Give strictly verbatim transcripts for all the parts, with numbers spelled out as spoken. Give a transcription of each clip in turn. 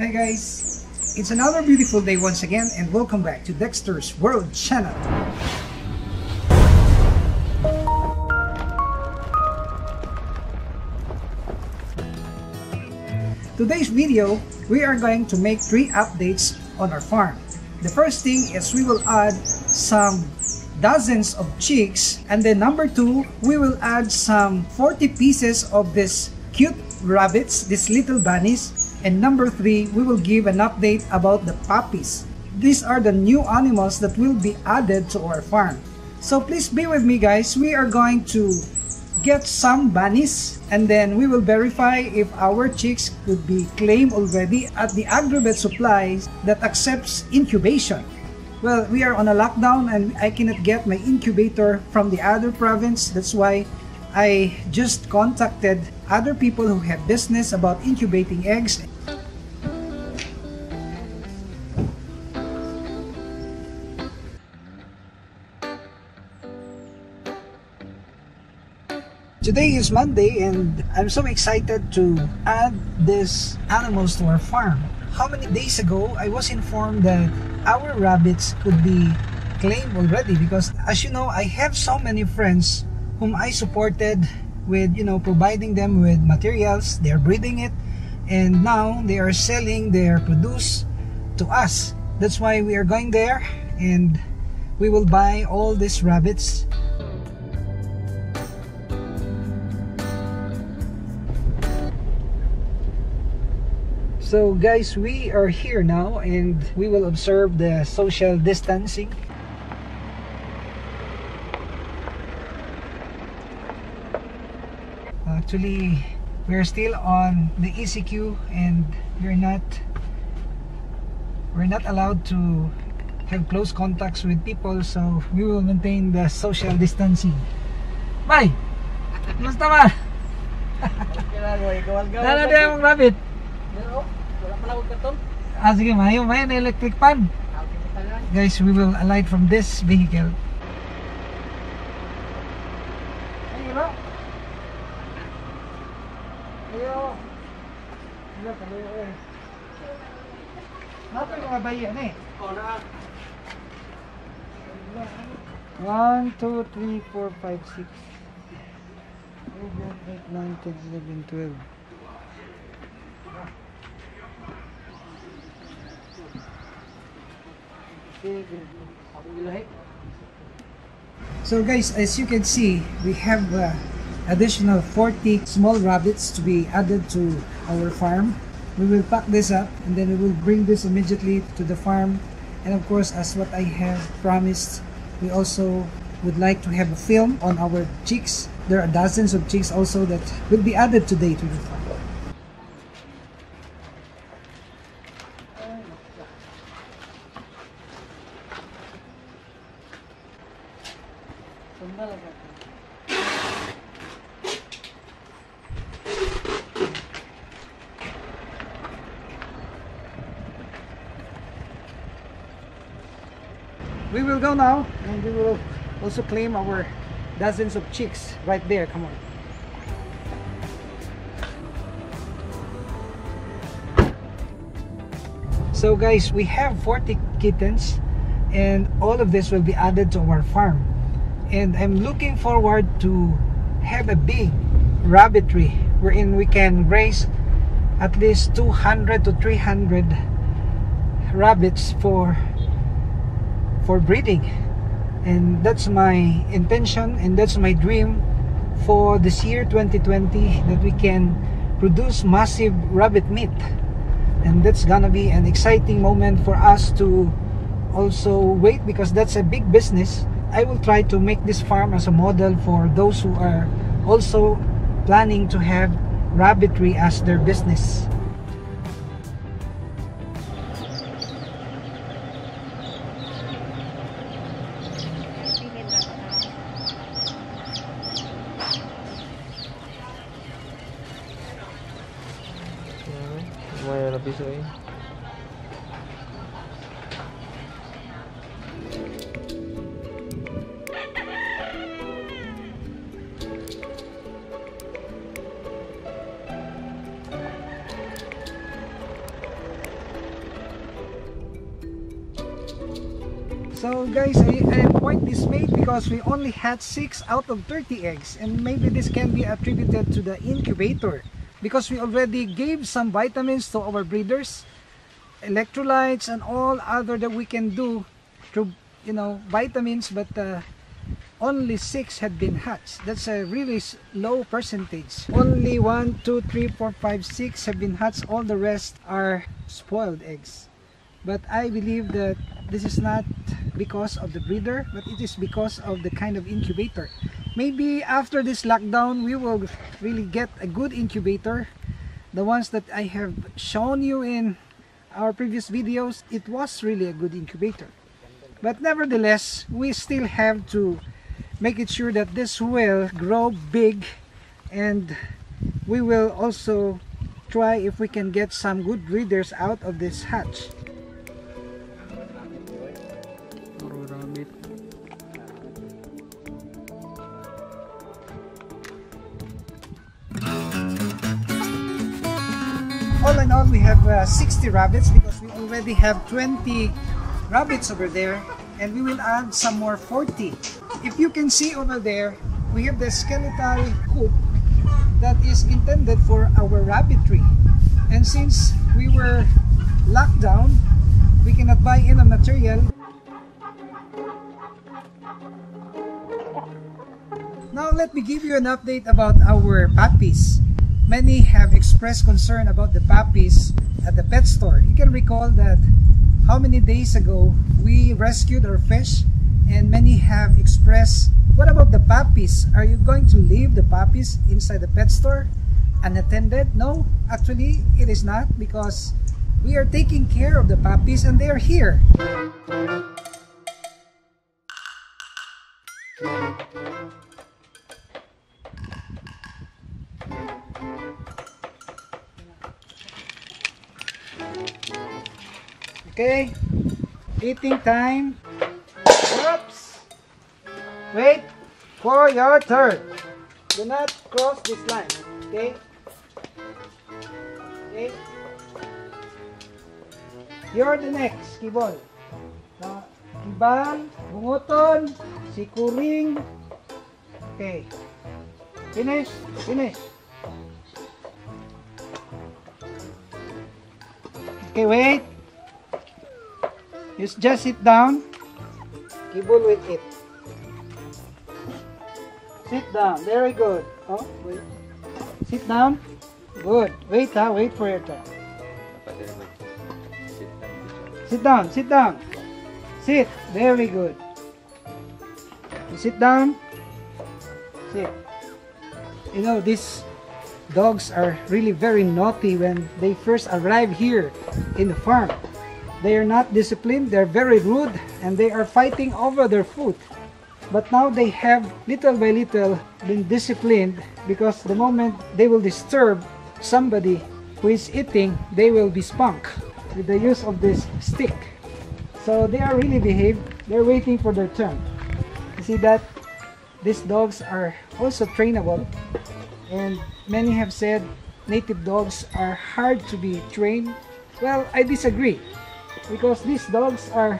Hey guys, it's another beautiful day once again, and welcome back to Dexter's World Channel. Today's video, we are going to make three updates on our farm. The first thing is we will add some dozens of chicks, and then number two, we will add some forty pieces of these cute rabbits, these little bunnies, and number three, we will give an update about the puppies. These are the new animals that will be added to our farm. So please be with me guys, we are going to get some bunnies and then we will verify if our chicks could be claimed already at the Agribet supplies that accepts incubation. Well, we are on a lockdown and I cannot get my incubator from the other province. That's why I just contacted other people who have business about incubating eggs. Today is Monday and I'm so excited to add these animals to our farm. How many days ago, I was informed that our rabbits could be claimed already, because as you know, I have so many friends whom I supported with, you know, providing them with materials. They're breeding it and now they are selling their produce to us. That's why we are going there and we will buy all these rabbits. So guys, we are here now and we will observe the social distancing. Actually, we are still on the E C Q and we're not we're not allowed to have close contacts with people, so we will maintain the social distancing. Bye. Kumusta ba? Dala dala mong rabbit. Ah, sige, mayo, mayo na electric pan. Guys, we will alight from this vehicle. One, two, three, four, five, six, seven, eight, nine, ten, eleven, twelve. So guys, as you can see, we have uh, additional forty small rabbits to be added to our farm. We will pack this up and then we will bring this immediately to the farm. And of course, as what I have promised, we also would like to have a film on our chicks. There are dozens of chicks also that will be added today to the farm. We will go now and we will also claim our dozens of chicks right there. Come on. So guys, we have forty kittens and all of this will be added to our farm. And I'm looking forward to have a big rabbitry wherein we can raise at least two hundred to three hundred rabbits for for breeding, and that's my intention and that's my dream for this year twenty twenty, that we can produce massive rabbit meat. And that's gonna be an exciting moment for us to also wait, because that's a big business. I will try to make this farm as a model for those who are also planning to have rabbitry as their business. So guys, I, I am quite dismayed because we only had six out of thirty eggs, and maybe this can be attributed to the incubator because we already gave some vitamins to our breeders, electrolytes and all other that we can do through, you know, vitamins, but uh, only six had been hatched. That's a really low percentage. Only one, two, three, four, five, six have been hatched. All the rest are spoiled eggs. But I believe that this is not because of the breeder, but it is because of the kind of incubator. Maybe after this lockdown, we will really get a good incubator. The ones that I have shown you in our previous videos, it was really a good incubator. But nevertheless, we still have to make it sure that this will grow big, and we will also try if we can get some good breeders out of this hatch. All in all, we have uh, sixty rabbits because we already have twenty rabbits over there, and we will add some more forty. If you can see over there, we have the skeletal coop that is intended for our rabbitry, and since we were locked down, we cannot buy any material. Now let me give you an update about our puppies. Many have expressed concern about the puppies at the pet store. You can recall that how many days ago we rescued our fish, and many have expressed, what about the puppies? Are you going to leave the puppies inside the pet store unattended? No, actually it is not, because we are taking care of the puppies and they are here. Okay, eating time. Oops! Wait for your turn. Do not cross this line. Okay? Okay? You're the next, Kibol. Uh, Kibang, Bunguton, Sikuring. Okay. Finish, finish. Okay, wait. You just sit down. Kibul will eat. Sit down. Very good. Oh, wait. Sit down. Good. Wait, huh? Wait for your turn. Sit down. Sit down. Sit. Very good. You sit down. Sit. You know, these dogs are really very naughty when they first arrive here in the farm. They are not disciplined, they're very rude, and they are fighting over their food. But now they have, little by little, been disciplined, because the moment they will disturb somebody who is eating, they will be spunked with the use of this stick. So they are really behaved, they're waiting for their turn. You see that these dogs are also trainable, and many have said native dogs are hard to be trained. Well, I disagree. Because these dogs are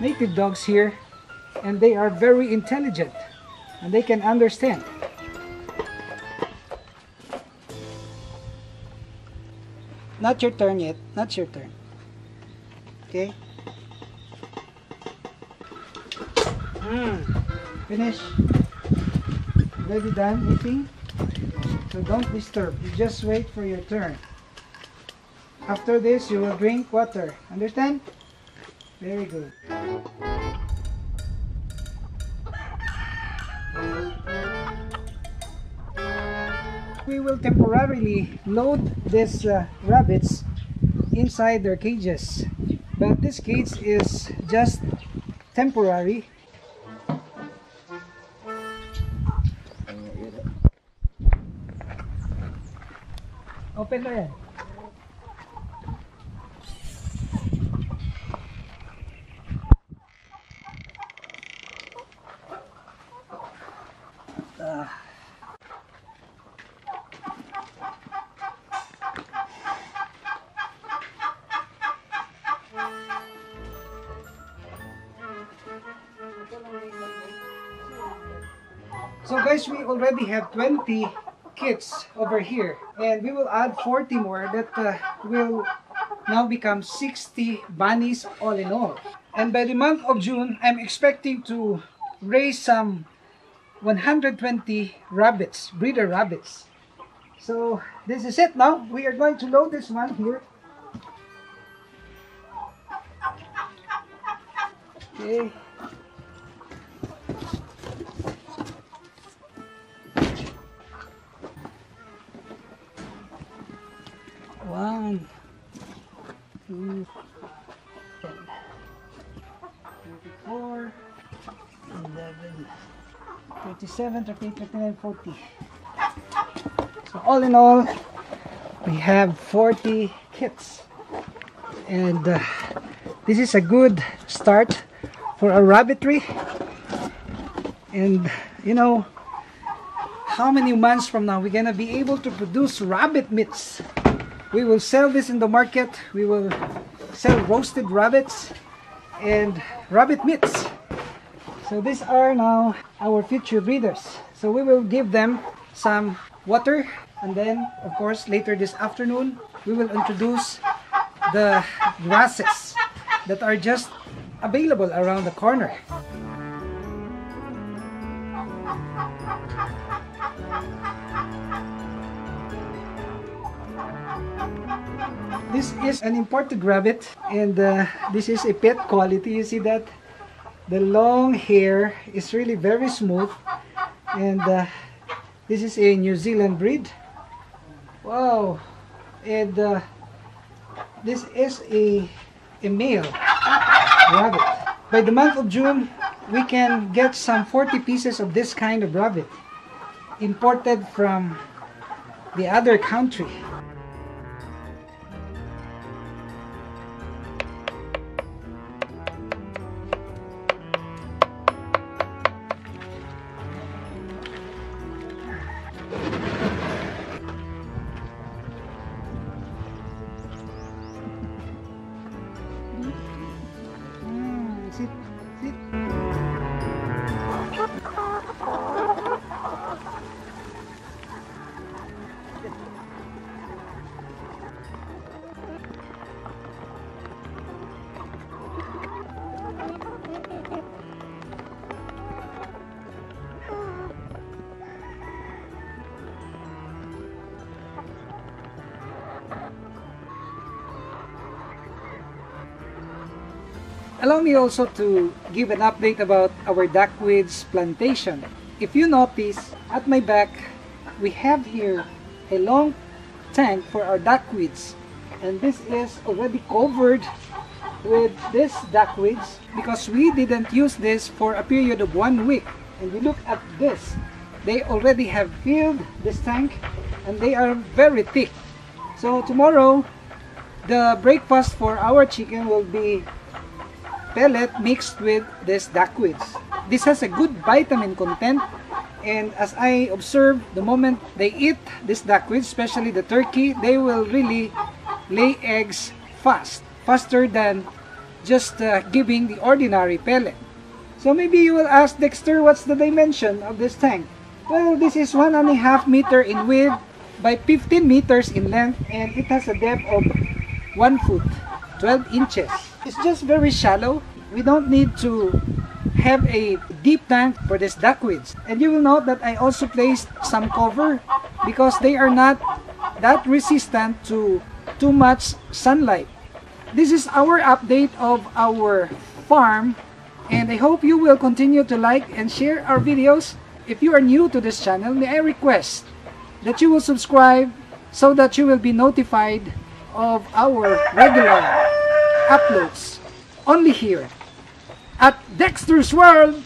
native dogs here, and they are very intelligent and they can understand. Not your turn yet, not your turn. Okay. Mm. Finish. Already done eating. So don't disturb, you just wait for your turn. After this, you will drink water. Understand? Very good. We will temporarily load these uh, rabbits inside their cages. But this cage is just temporary. Open na yan. So guys, we already have twenty kits over here, and we will add forty more that uh, will now become sixty bunnies all in all. And by the month of June, I'm expecting to raise some one hundred twenty rabbits, breeder rabbits. So this is it now. We are going to load this one here. Okay. One, two, thirty-four, eleven, thirty-seven, thirty-eight, thirty-nine, forty. So all in all, we have forty kits, and uh, this is a good start for a rabbitry. And you know, how many months from now we're gonna be able to produce rabbit mitts? We will sell this in the market. We will sell roasted rabbits and rabbit mitts. So these are now our future breeders. So we will give them some water, and then of course later this afternoon we will introduce the grasses that are just available around the corner. This is an imported rabbit, and uh, this is a pet quality. You see that the long hair is really very smooth, and uh, this is a New Zealand breed. Wow! And uh, this is a, a male rabbit. By the month of June, we can get some forty pieces of this kind of rabbit imported from the other country. Allow me also to give an update about our duckweeds plantation. If you notice, at my back, we have here a long tank for our duckweeds. And this is already covered with these duckweeds because we didn't use this for a period of one week. And we look at this. They already have filled this tank, and they are very thick. So tomorrow, the breakfast for our chicken will be pellet mixed with this duckweeds. This has a good vitamin content, and as I observe, the moment they eat this duckweeds, especially the turkey, they will really lay eggs fast, faster than just uh, giving the ordinary pellet. So maybe you will ask, Dexter, what's the dimension of this tank? Well, this is one and a half meter in width by fifteen meters in length, and it has a depth of one foot, twelve inches. It's just very shallow. We don't need to have a deep tank for these duckweeds. And you will note that I also placed some cover because they are not that resistant to too much sunlight. This is our update of our farm, and I hope you will continue to like and share our videos. If you are new to this channel, may I request that you will subscribe so that you will be notified of our regular uploads only here at Dexter's World